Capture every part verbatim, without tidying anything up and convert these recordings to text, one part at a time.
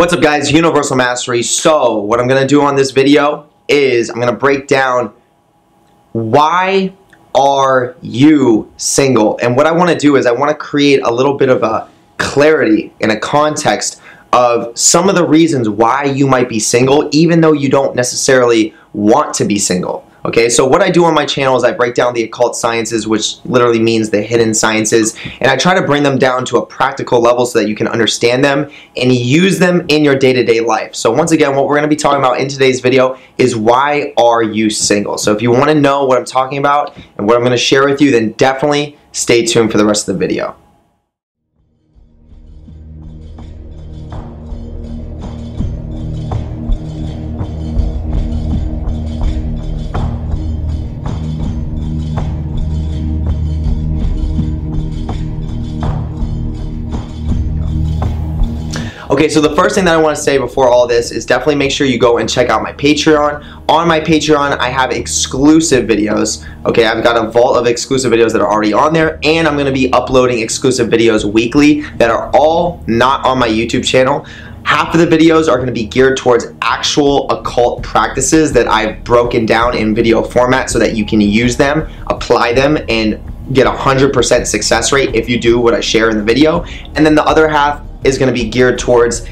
What's up guys, Universal Mastery. So what I'm going to do on this video is I'm going to break down why are you single? And what I want to do is I want to create a little bit of a clarity and a context of some of the reasons why you might be single even though you don't necessarily want to be single. Okay, so what I do on my channel is I break down the occult sciences, which literally means the hidden sciences, and I try to bring them down to a practical level so that you can understand them and use them in your day-to-day life. So once again, what we're going to be talking about in today's video is why are you single? So if you want to know what I'm talking about and what I'm going to share with you, then definitely stay tuned for the rest of the video. Okay, so the first thing that I want to say before all this is definitely make sure you go and check out my Patreon. On my Patreon, I have exclusive videos. Okay, I've got a vault of exclusive videos that are already on there, and I'm going to be uploading exclusive videos weekly that are all not on my YouTube channel. Half of the videos are going to be geared towards actual occult practices that I've broken down in video format so that you can use them, apply them, and get a one hundred percent success rate if you do what I share in the video. And then the other half is going to be geared towards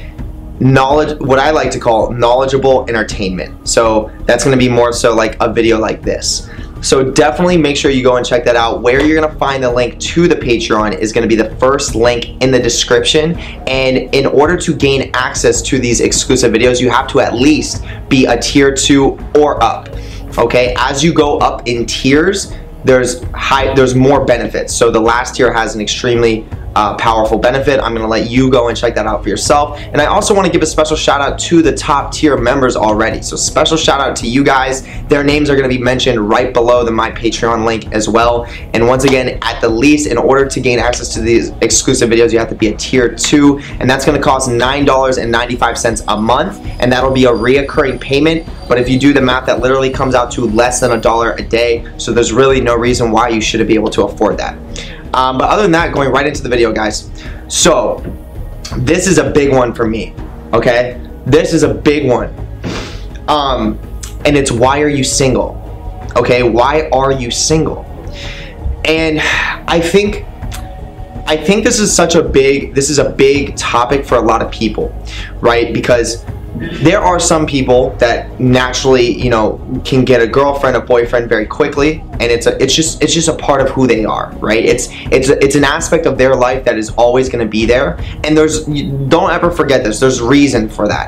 knowledge, what I like to call knowledgeable entertainment. So that's going to be more so like a video like this. So definitely make sure you go and check that out. Where you're going to find the link to the Patreon is going to be the first link in the description. And in order to gain access to these exclusive videos, you have to at least be a tier two or up. Okay, as you go up in tiers, there's high, there's more benefits. So the last tier has an extremely Uh, powerful benefit. I'm going to let you go and check that out for yourself. And I also want to give a special shout out to the top tier members already. So special shout out to you guys. Their names are going to be mentioned right below the My Patreon link as well. And once again, at the least, in order to gain access to these exclusive videos, you have to be a tier two, and that's going to cost nine dollars and ninety-five cents a month, and that'll be a reoccurring payment. But if you do the math, that literally comes out to less than a dollar a day. So there's really no reason why you shouldn't be able to afford that. Um, but other than that, going right into the video, guys. So this is a big one for me, okay? This is a big one. Um, and it's why are you single? Okay, why are you single? And I think I think this is such a big, this is a big topic for a lot of people, right? Because there are some people that naturally, you know, can get a girlfriend, a boyfriend very quickly, and it's a, it's just, it's just a part of who they are, right? It's, it's, it's an aspect of their life that is always going to be there, and there's, don't ever forget this. There's reason for that.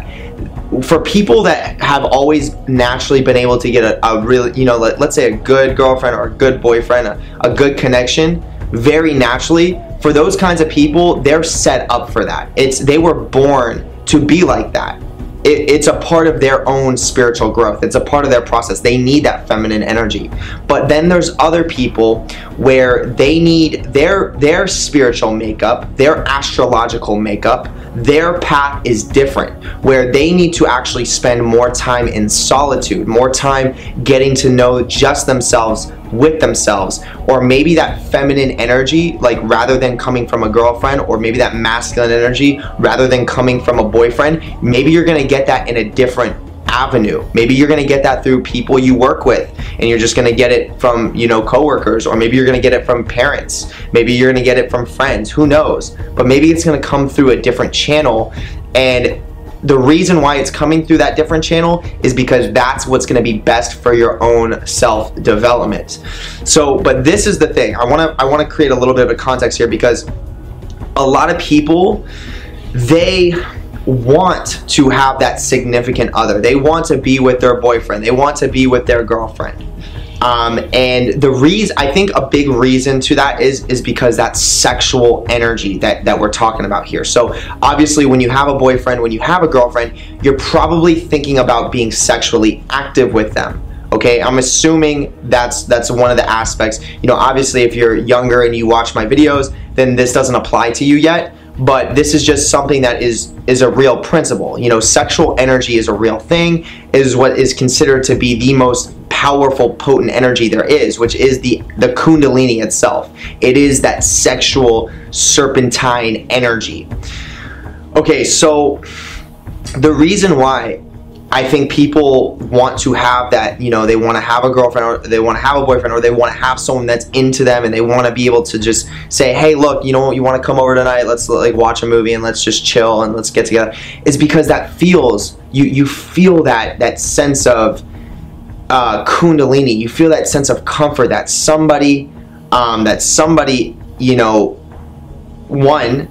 For people that have always naturally been able to get a, a really, you know, let, let's say a good girlfriend or a good boyfriend, a, a good connection, very naturally. For those kinds of people, they're set up for that. It's, they were born to be like that. It, it's a part of their own spiritual growth. It's a part of their process. They need that feminine energy. But then there's other people where they need their, their spiritual makeup, their astrological makeup, their path is different, where they need to actually spend more time in solitude, more time getting to know just themselves with themselves, or maybe that feminine energy, like rather than coming from a girlfriend, or maybe that masculine energy rather than coming from a boyfriend, maybe you're going to get that in a different avenue. Maybe you're going to get that through people you work with, and you're just going to get it from, you know, coworkers, or maybe you're going to get it from parents. Maybe you're going to get it from friends, who knows? But maybe it's going to come through a different channel, and the reason why it's coming through that different channel is because that's what's going to be best for your own self-development. So, but this is the thing. I want to I want to create a little bit of a context here, because a lot of people, they want to have that significant other. They want to be with their boyfriend. They want to be with their girlfriend. Um, and the reason, I think a big reason to that is, is because that sexual energy that, that we're talking about here. So obviously when you have a boyfriend, when you have a girlfriend, you're probably thinking about being sexually active with them. Okay, I'm assuming that's that's one of the aspects. You know, obviously if you're younger and you watch my videos, then this doesn't apply to you yet. But this is just something that is is a real principle. You know, sexual energy is a real thing, is what is considered to be the most powerful, potent energy there is, which is the the Kundalini itself. It is that sexual serpentine energy. Okay, so the reason why I think people want to have that, you know, they want to have a girlfriend or they want to have a boyfriend or they want to have someone that's into them and they want to be able to just say, hey, look, you know what, you want to come over tonight? Let's like watch a movie and let's just chill and let's get together. It's because that feels, you, you feel that, that sense of uh, Kundalini. You feel that sense of comfort that somebody, um, that somebody, you know, one,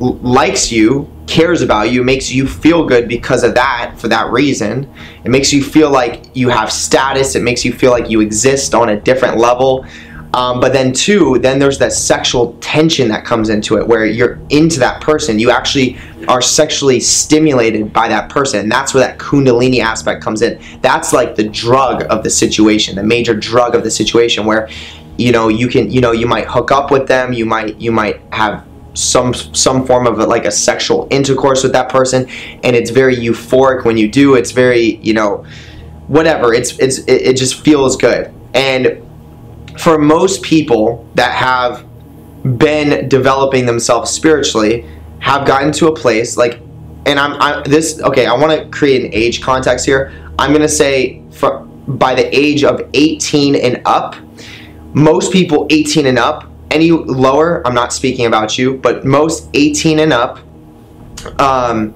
likes you, cares about you, makes you feel good because of that, for that reason. It makes you feel like you have status. It makes you feel like you exist on a different level. Um, but then two, then there's that sexual tension that comes into it where you're into that person. You actually are sexually stimulated by that person. And that's where that Kundalini aspect comes in. That's like the drug of the situation, the major drug of the situation where, you know, you can, you know, you might hook up with them. You might, you might have some some form of a, like a sexual intercourse with that person, and it's very euphoric when you do. It's very, you know, whatever, it's it's it, it just feels good. And for most people that have been developing themselves spiritually have gotten to a place like, and I'm, I'm this okay I want to create an age context here. I'm gonna say for by the age of eighteen and up, most people eighteen and up, any lower, I'm not speaking about you, but most eighteen and up, um,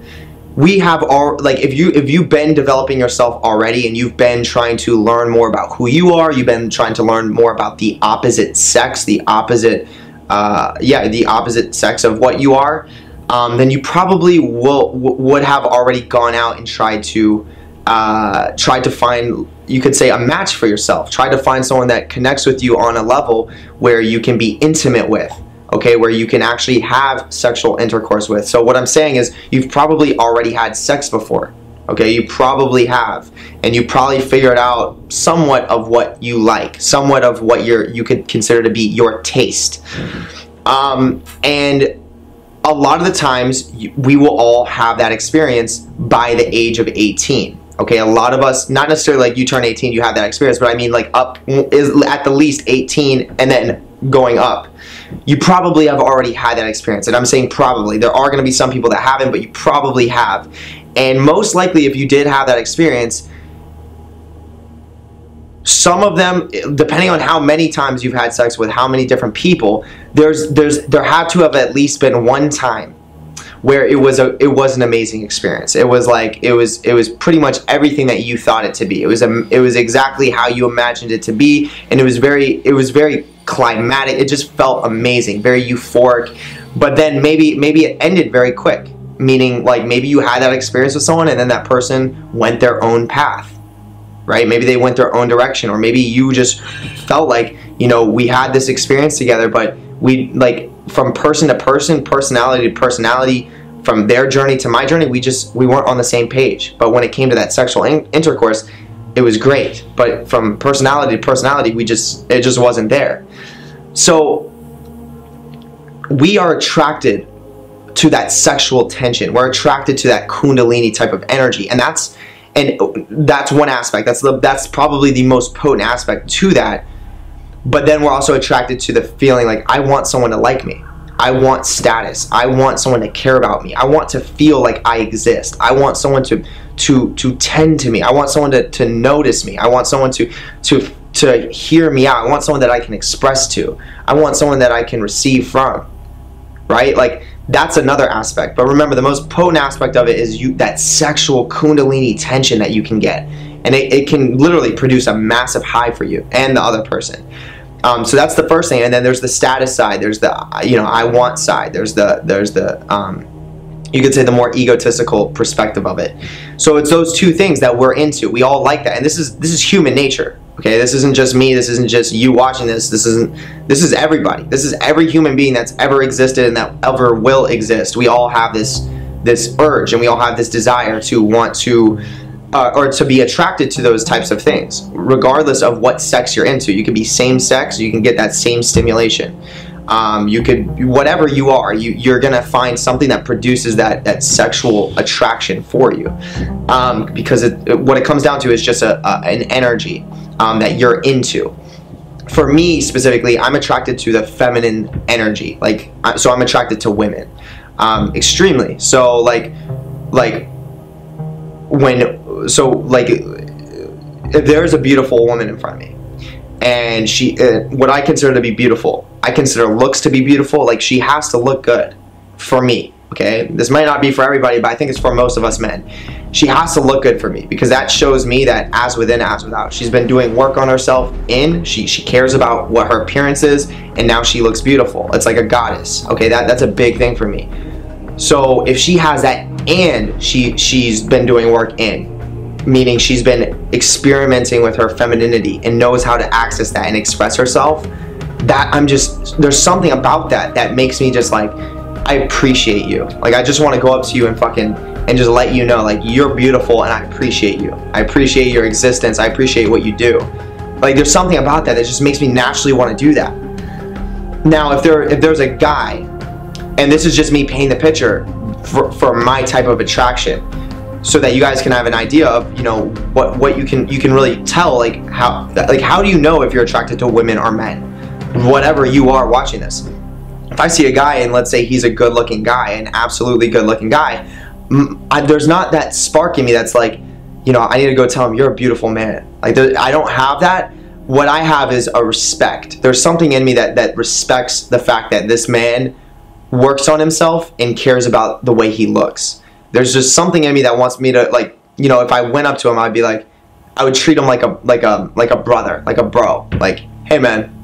we have all, like if you if you've been developing yourself already and you've been trying to learn more about who you are, you've been trying to learn more about the opposite sex, the opposite, uh, yeah, the opposite sex of what you are, um, then you probably will would have already gone out and tried to uh, tried to find, you could say, a match for yourself. Try to find someone that connects with you on a level where you can be intimate with, okay, where you can actually have sexual intercourse with. So what I'm saying is you've probably already had sex before, okay? You probably have, and you probably figured out somewhat of what you like, somewhat of what you're, you could consider to be your taste. Um, and a lot of the times we will all have that experience by the age of eighteen. Okay, a lot of us, not necessarily like you turn eighteen, you have that experience, but I mean like up, is at the least eighteen and then going up. You probably have already had that experience, and I'm saying probably. There are going to be some people that haven't, but you probably have. And most likely if you did have that experience, some of them, depending on how many times you've had sex with how many different people, there's, there's, there had to have at least been one time where it was a, it was an amazing experience. It was like, it was, it was pretty much everything that you thought it to be. It was, a, it was exactly how you imagined it to be, and it was very, it was very climatic. It just felt amazing, very euphoric. But then maybe, maybe it ended very quick, meaning like maybe you had that experience with someone, and then that person went their own path, right? Maybe they went their own direction, or maybe you just felt like, you know, we had this experience together, but we like. From person to person, personality to personality, from their journey to my journey, we just, we weren't on the same page. But when it came to that sexual in intercourse, it was great. But from personality to personality, we just, it just wasn't there. So we are attracted to that sexual tension. We're attracted to that Kundalini type of energy. And that's, and that's one aspect. That's the, that's probably the most potent aspect to that. But then we're also attracted to the feeling like, I want someone to like me. I want status. I want someone to care about me. I want to feel like I exist. I want someone to to to tend to me. I want someone to, to notice me. I want someone to, to, to hear me out. I want someone that I can express to. I want someone that I can receive from, right? Like, that's another aspect. But remember, the most potent aspect of it is you, that sexual Kundalini tension that you can get. And it, it can literally produce a massive high for you and the other person. Um, so that's the first thing. And then there's the status side. There's the, you know, I want side. There's the, there's the, um, you could say the more egotistical perspective of it. So it's those two things that we're into. We all like that. And this is, this is human nature. Okay. This isn't just me. This isn't just you watching this. This isn't, this is everybody. This is every human being that's ever existed and that ever will exist. We all have this, this urge, and we all have this desire to want to, Uh, or to be attracted to those types of things, regardless of what sex you're into. You could be same sex, you can get that same stimulation. Um, you could, whatever you are, you, you're gonna find something that produces that, that sexual attraction for you. Um, because it, it, what it comes down to is just a, a, an energy um, that you're into. For me specifically, I'm attracted to the feminine energy. Like, so I'm attracted to women, um, extremely. So like, like, when, so like, if there's a beautiful woman in front of me, and she, uh, what I consider to be beautiful, I consider looks to be beautiful, like she has to look good for me, okay? This might not be for everybody, but I think it's for most of us men. She has to look good for me, because that shows me that as within, as without. She's been doing work on herself in, she, she cares about what her appearance is, and now she looks beautiful. It's like a goddess, okay? That, that's a big thing for me. So if she has that and she, she's been doing work in, meaning she's been experimenting with her femininity and knows how to access that and express herself, that I'm just, there's something about that that makes me just like, I appreciate you. Like, I just want to go up to you and fucking, and just let you know, like, you're beautiful and I appreciate you. I appreciate your existence. I appreciate what you do. Like, there's something about that that just makes me naturally want to do that. Now, if there, if there's a guy, and this is just me painting the picture for, for my type of attraction, so that you guys can have an idea of, you know, what what you can you can really tell, like how like how do you know if you're attracted to women or men, whatever you are watching this. If I see a guy and let's say he's a good-looking guy, an absolutely good-looking guy, I, there's not that spark in me that's like, you know, I need to go tell him you're a beautiful man. Like there, I don't have that. What I have is a respect. There's something in me that that respects the fact that this man works on himself and cares about the way he looks. There's just something in me that wants me to, like, you know, if I went up to him, I'd be like, I would treat him like a, like a, like a brother, like a bro, like, hey man,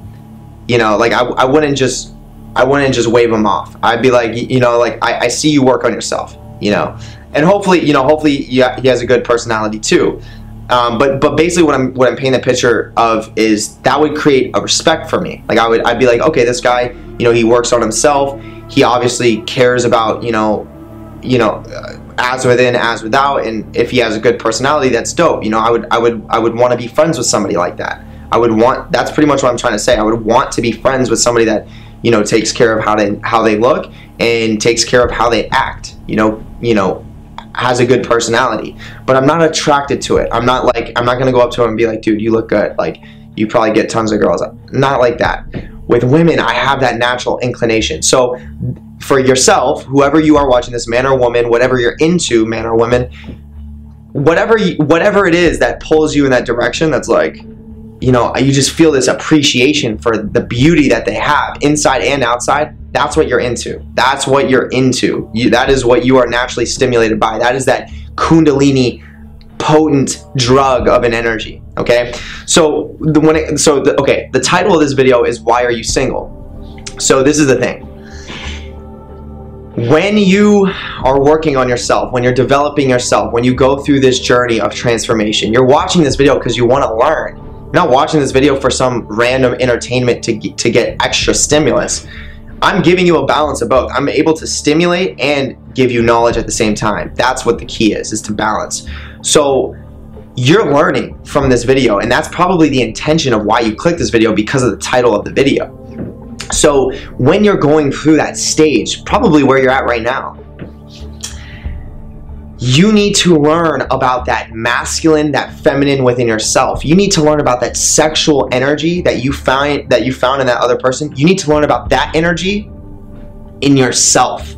you know, like I, I wouldn't just, I wouldn't just wave him off. I'd be like, you know, like I, I see you work on yourself, you know, and hopefully, you know, hopefully he has a good personality too. Um, but, but basically what I'm, what I'm painting the picture of is that would create a respect for me. Like I would, I'd be like, okay, this guy, you know, he works on himself. He obviously cares about, you know, you know, as within, as without, and if he has a good personality, that's dope. You know, I would, I would, I would want to be friends with somebody like that. I would want. That's pretty much what I'm trying to say. I would want to be friends with somebody that, you know, takes care of how they, how they look and takes care of how they act. You know, you know, has a good personality. But I'm not attracted to it. I'm not like, I'm not gonna go up to him and be like, dude, you look good. Like, you probably get tons of girls. Not like that. With women, I have that natural inclination. So, for yourself, whoever you are watching this, man or woman, whatever you're into, man or woman, whatever you, whatever it is that pulls you in that direction, that's like, you know, you just feel this appreciation for the beauty that they have inside and outside. That's what you're into. That's what you're into. You, that is what you are naturally stimulated by. That is that Kundalini potent drug of an energy. Okay. So the when it, so the, okay, the title of this video is Why Are You Single? So this is the thing. When you are working on yourself, when you're developing yourself, when you go through this journey of transformation, you're watching this video because you want to learn. You're not watching this video for some random entertainment to get, to get extra stimulus. I'm giving you a balance of both. I'm able to stimulate and give you knowledge at the same time. That's what the key is, is to balance. So you're learning from this video, and that's probably the intention of why you clicked this video, because of the title of the video. So when you're going through that stage, probably where you're at right now, you need to learn about that masculine, that feminine within yourself. You need to learn about that sexual energy that you find that you found in that other person. You need to learn about that energy in yourself.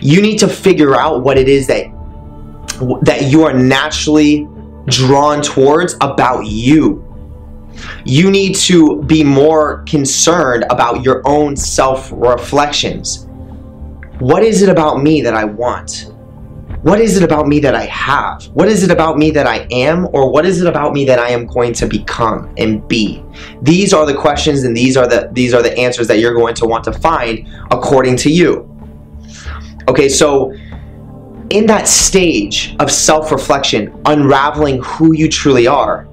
You need to figure out what it is that that you are naturally drawn towards about you. You need to be more concerned about your own self-reflections. What is it about me that I want? What is it about me that I have? What is it about me that I am? Or what is it about me that I am going to become and be? These are the questions, and these are the, these are the answers that you're going to want to find according to you. Okay, so in that stage of self-reflection, unraveling who you truly are,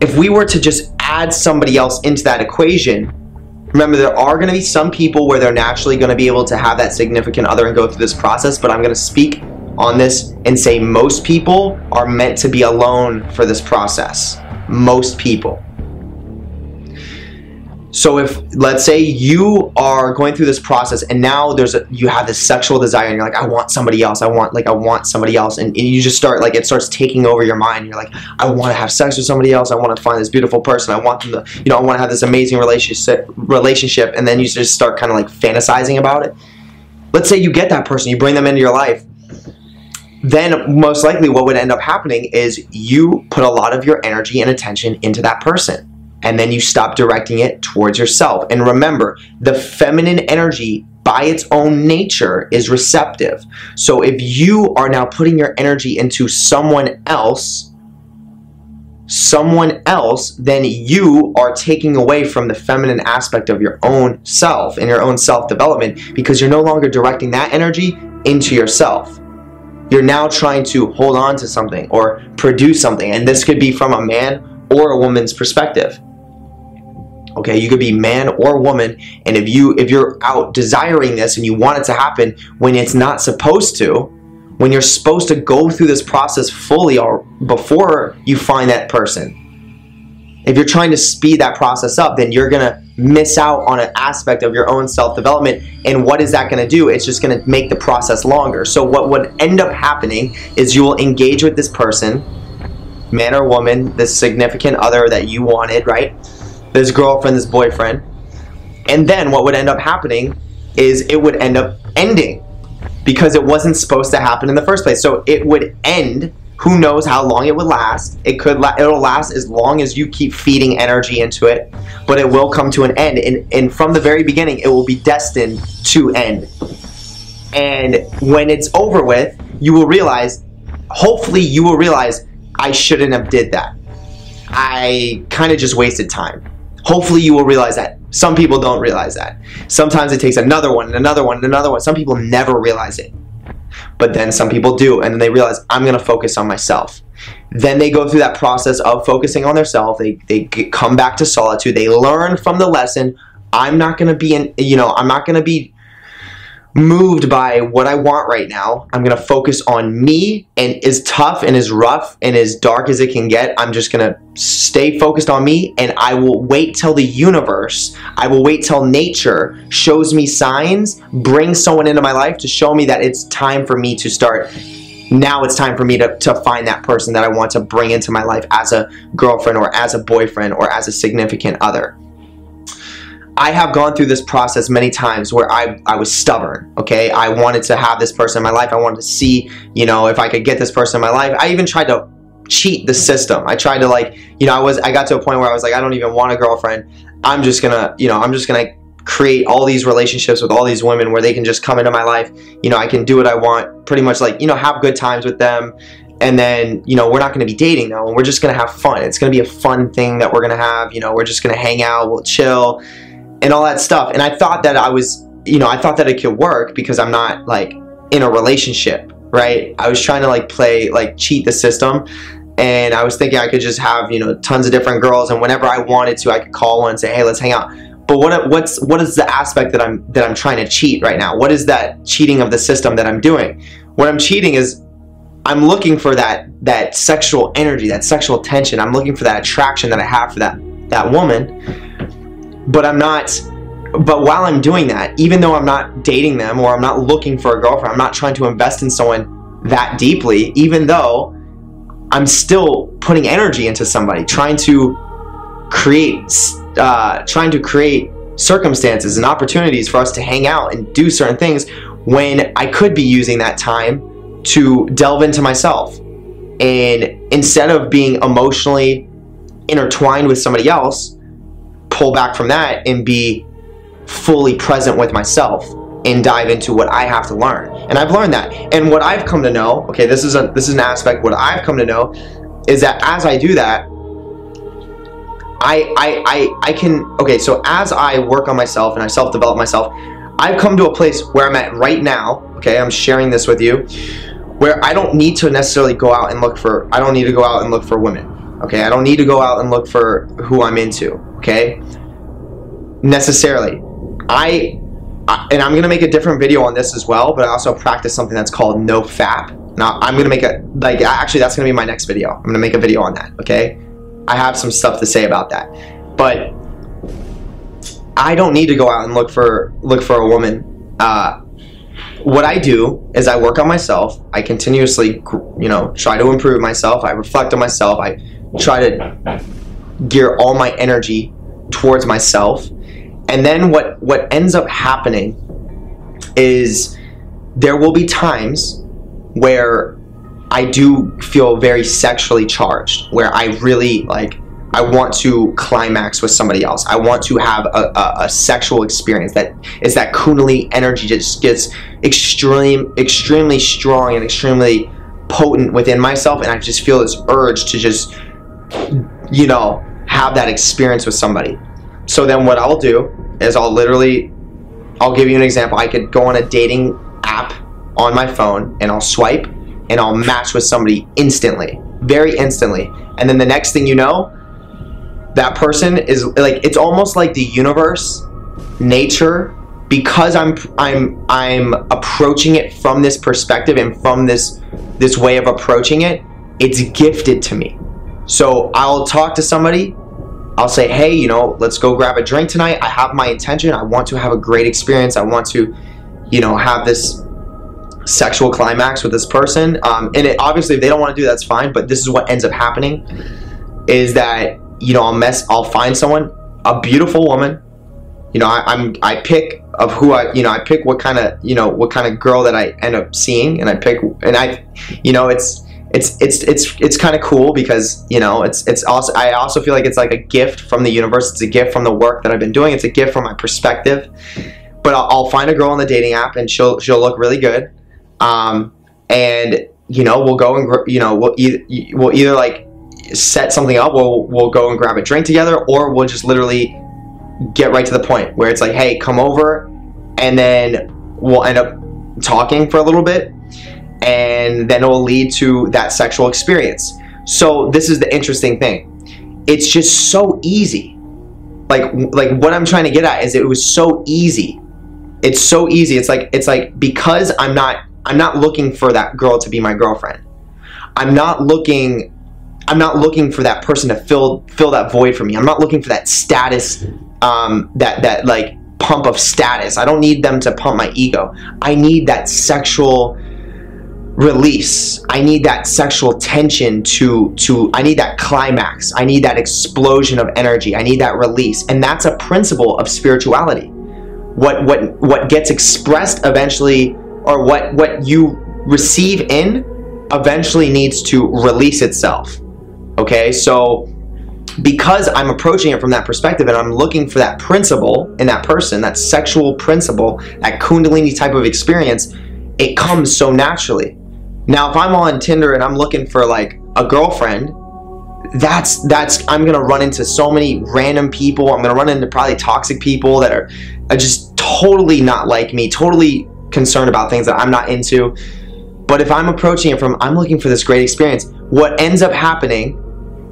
if we were to just add somebody else into that equation, remember there are going to be some people where they're naturally going to be able to have that significant other and go through this process, but I'm going to speak on this and say most people are meant to be alone for this process. Most people. So if, let's say you are going through this process and now there's a, you have this sexual desire and you're like, I want somebody else, I want, like, I want somebody else. And, and you just start, like, it starts taking over your mind. You're like, I want to have sex with somebody else. I want to find this beautiful person. I want them to, you know, I want to have this amazing relationship, relationship. And then you just start kind of like fantasizing about it. Let's say you get that person, you bring them into your life. then most likely what would end up happening is you put a lot of your energy and attention into that person, and then you stop directing it towards yourself. And remember, the feminine energy by its own nature is receptive. So if you are now putting your energy into someone else, someone else, then you are taking away from the feminine aspect of your own self and your own self-development, because you're no longer directing that energy into yourself. You're now trying to hold on to something or produce something, and this could be from a man or a woman's perspective. Okay, you could be man or woman, and if you if you're out desiring this and you want it to happen when it's not supposed to, when you're supposed to go through this process fully or before you find that person, if you're trying to speed that process up, then you're gonna miss out on an aspect of your own self-development. And what is that gonna do? It's just gonna make the process longer. So what would end up happening is you will engage with this person, man or woman, this significant other that you wanted, right? This girlfriend, this boyfriend. And then what would end up happening is it would end up ending, because it wasn't supposed to happen in the first place. So it would end. Who knows how long it would last. It could la it'll last as long as you keep feeding energy into it, but it will come to an end. And, and from the very beginning, it will be destined to end. And when it's over with, you will realize, hopefully you will realize, I shouldn't have did that. I kind of just wasted time. Hopefully you will realize that. Some people don't realize that. Sometimes it takes another one and another one and another one. Some people never realize it. But then some people do, and then they realize, I'm gonna focus on myself. Then they go through that process of focusing on themselves. They, they come back to solitude. They learn from the lesson. I'm not gonna be in, you know, I'm not gonna be moved by what I want right now. I'm gonna focus on me, and as tough and as rough and as dark as it can get, I'm just gonna stay focused on me, and I will wait till the universe, I will wait till nature shows me signs, brings someone into my life to show me that it's time for me to start. Now it's time for me to, to find that person that I want to bring into my life as a girlfriend or as a boyfriend or as a significant other. I have gone through this process many times where I, I was stubborn, okay? I wanted to have this person in my life. I wanted to see, you know, if I could get this person in my life. I even tried to cheat the system. I tried to, like, you know, I was I got to a point where I was like, I don't even want a girlfriend. I'm just gonna, you know, I'm just gonna create all these relationships with all these women where they can just come into my life. You know, I can do what I want, pretty much, like, you know, have good times with them. And then, you know, we're not going to be dating though. We're just going to have fun. It's going to be a fun thing that we're going to have. You know, we're just going to hang out, we'll chill, and all that stuff. And I thought that I was, you know, I thought that it could work because I'm not, like, in a relationship, right? I was trying to, like, play, like, cheat the system. And I was thinking I could just have, you know, tons of different girls, and whenever I wanted to, I could call one and say, hey, let's hang out. But what, what's, what is the aspect that I'm, that I'm trying to cheat right now? What is that cheating of the system that I'm doing? What I'm cheating is I'm looking for that, that sexual energy, that sexual tension. I'm looking for that attraction that I have for that, that woman. But I'm not, but while I'm doing that, even though I'm not dating them or I'm not looking for a girlfriend, I'm not trying to invest in someone that deeply, even though I'm still putting energy into somebody, trying to create, uh, trying to create circumstances and opportunities for us to hang out and do certain things when I could be using that time to delve into myself. And instead of being emotionally intertwined with somebody else, pull back from that and be fully present with myself and dive into what I have to learn. And I've learned that. And what I've come to know, okay, this is a this is an aspect, what I've come to know is that as I do that, I I I I can, okay, so as I work on myself and I self-develop myself, I've come to a place where I'm at right now, okay, I'm sharing this with you, where I don't need to necessarily go out and look for, I don't need to go out and look for women. Okay, I don't need to go out and look for who I'm into, okay? Necessarily. I, I and I'm going to make a different video on this as well, but I also practice something that's called NoFap. Now, I'm going to make a, like, actually, that's going to be my next video. I'm going to make a video on that, okay? I have some stuff to say about that. But I don't need to go out and look for, look for a woman. Uh, what I do is I work on myself. I continuously, you know, try to improve myself. I reflect on myself. I try to gear all my energy towards myself. And then what, what ends up happening is there will be times where I do feel very sexually charged, where I really, like, I want to climax with somebody else. I want to have a, a, a sexual experience that is that Kundalini energy just gets extreme, extremely strong and extremely potent within myself, and I just feel this urge to just, you know, have that experience with somebody. So then what I'll do is I'll literally, I'll give you an example. I could go on a dating app on my phone and I'll swipe and I'll match with somebody instantly, very instantly. And then the next thing you know, that person is like, it's almost like the universe, nature, because I'm I'm I'm approaching it from this perspective and from this this way of approaching it, it's gifted to me. So I'll talk to somebody, I'll say, hey, you know, let's go grab a drink tonight. I have my intention. I want to have a great experience. I want to, you know, have this sexual climax with this person. Um, and it, obviously, if they don't want to do that, that's fine. But this is what ends up happening, is that, you know, I'll mess, I'll find someone, a beautiful woman. You know, I, I'm, I pick of who I, you know, I pick what kind of, you know, what kind of girl that I end up seeing, and I pick, and I, you know, it's, It's it's it's it's kind of cool because, you know, it's it's also, I also feel like it's like a gift from the universe. It's a gift from the work that I've been doing. It's a gift from my perspective. But I'll, I'll find a girl on the dating app and she'll she'll look really good, um, and you know, we'll go and, you know, we'll either we'll either like set something up. We'll we'll go and grab a drink together, or we'll just literally get right to the point where it's like, hey, come over, and then we'll end up talking for a little bit. And then it will lead to that sexual experience. So this is the interesting thing. It's just so easy. Like, like what I'm trying to get at is it was so easy. It's so easy. It's like, it's like, because I'm not, I'm not looking for that girl to be my girlfriend. I'm not looking, I'm not looking for that person to fill, fill that void for me. I'm not looking for that status, um, that, that like pump of status. I don't need them to pump my ego. I need that sexual release. I need that sexual tension to, to, I need that climax. I need that explosion of energy. I need that release. And that's a principle of spirituality. What, what, what gets expressed eventually, or what, what you receive in eventually needs to release itself. Okay. So because I'm approaching it from that perspective and I'm looking for that principle in that person, that sexual principle, that Kundalini type of experience, it comes so naturally. Now, if I'm on Tinder and I'm looking for like a girlfriend, that's, that's, I'm gonna run into so many random people. I'm gonna run into probably toxic people that are, are just totally not like me, totally concerned about things that I'm not into. But if I'm approaching it from, I'm looking for this great experience, what ends up happening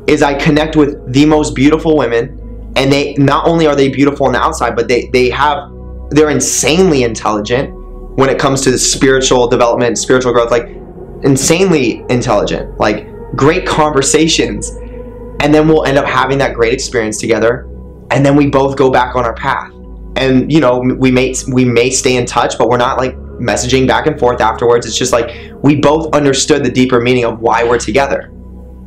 is I connect with the most beautiful women, and they, not only are they beautiful on the outside, but they, they have, they're insanely intelligent when it comes to the spiritual development, spiritual growth, like insanely intelligent, like great conversations. And then we'll end up having that great experience together. And then we both go back on our path. And you know, we may, we may stay in touch, but we're not like messaging back and forth afterwards. It's just like, we both understood the deeper meaning of why we're together.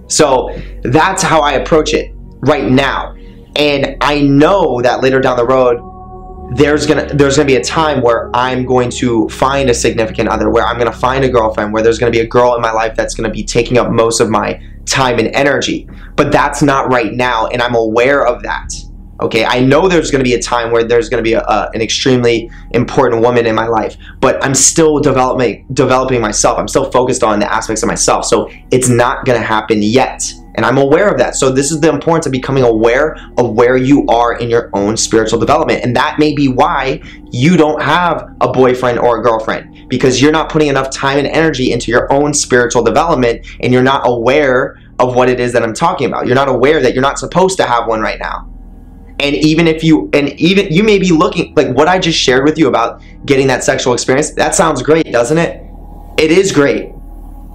So that's how I approach it right now. And I know that later down the road, there's gonna there's gonna be a time where I'm going to find a significant other, where I'm gonna find a girlfriend, where there's gonna be a girl in my life that's gonna be taking up most of my time and energy. But that's not right now, and I'm aware of that. Okay, I know there's gonna be a time where there's gonna be a, a, an extremely important woman in my life, but I'm still developing developing myself. I'm still focused on the aspects of myself, so it's not gonna happen yet. And I'm aware of that. So this is the importance of becoming aware of where you are in your own spiritual development. And that may be why you don't have a boyfriend or a girlfriend, because you're not putting enough time and energy into your own spiritual development, and you're not aware of what it is that I'm talking about. You're not aware that you're not supposed to have one right now. And even if you, and even you may be looking, like what I just shared with you about getting that sexual experience, that sounds great, doesn't it? It is great.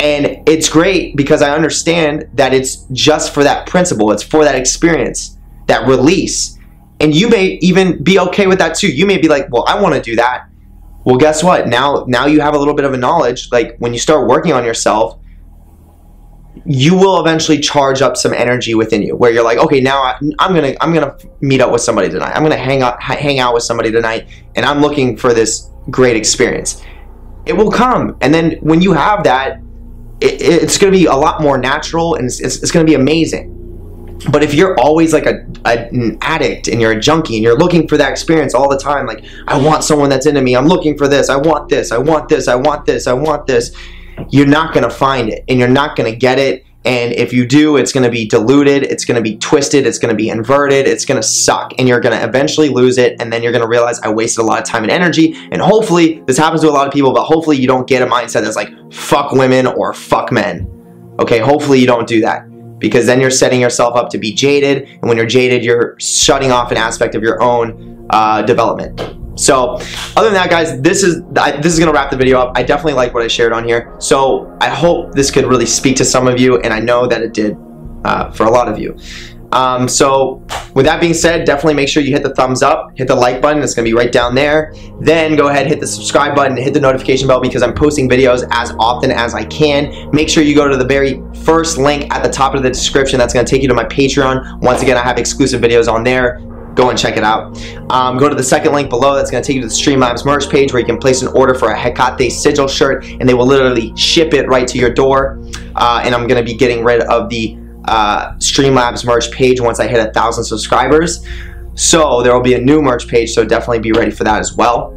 And it's great because I understand that it's just for that principle. It's for that experience, that release. And you may even be okay with that too. You may be like, well, I want to do that. Well, guess what? Now, now you have a little bit of a knowledge. Like when you start working on yourself, you will eventually charge up some energy within you where you're like, okay, now I, I'm going to, I'm going to meet up with somebody tonight. I'm going to hang out, hang out with somebody tonight. And I'm looking for this great experience. It will come. And then when you have that, it, it's going to be a lot more natural, and it's, it's, it's going to be amazing. But if you're always like a, a, an addict and you're a junkie and you're looking for that experience all the time, like, I want someone that's into me, I'm looking for this, I want this, I want this, I want this, I want this, you're not going to find it, and you're not going to get it. And if you do, it's going to be diluted, it's going to be twisted, it's going to be inverted, it's going to suck, and you're going to eventually lose it, and then you're going to realize, I wasted a lot of time and energy. And hopefully, this happens to a lot of people, but hopefully you don't get a mindset that's like, fuck women or fuck men. Okay, hopefully you don't do that, because then you're setting yourself up to be jaded, and when you're jaded, you're shutting off an aspect of your own uh, development. So other than that, guys, this is I, this is gonna wrap the video up. I definitely like what I shared on here, so I hope this could really speak to some of you, and I know that it did uh, for a lot of you. Um, so with that being said, definitely make sure you hit the thumbs up, hit the like button, it's gonna be right down there. Then go ahead, hit the subscribe button, hit the notification bell, because I'm posting videos as often as I can. Make sure you go to the very first link at the top of the description. That's gonna take you to my Patreon. Once again, I have exclusive videos on there. Go and check it out. Um, go to the second link below. That's going to take you to the Streamlabs merch page, where you can place an order for a Hecate sigil shirt, and they will literally ship it right to your door. Uh, and I'm going to be getting rid of the uh, Streamlabs merch page once I hit a thousand subscribers. So there will be a new merch page, so definitely be ready for that as well.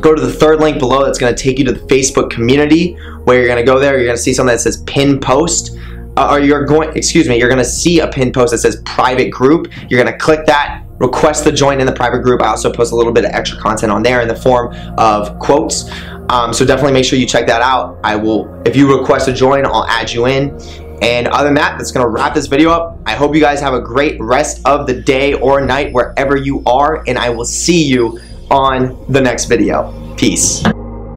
Go to the third link below. That's going to take you to the Facebook community, where you're going to go there. You're going to see something that says pin post. Uh, or you're going, excuse me, you're going to see a pin post that says private group. You're going to click that. Request to join in the private group. I also post a little bit of extra content on there in the form of quotes. Um, so definitely make sure you check that out. I will, if you request to join, I'll add you in. And other than that, that's gonna wrap this video up. I hope you guys have a great rest of the day or night, wherever you are, and I will see you on the next video. Peace.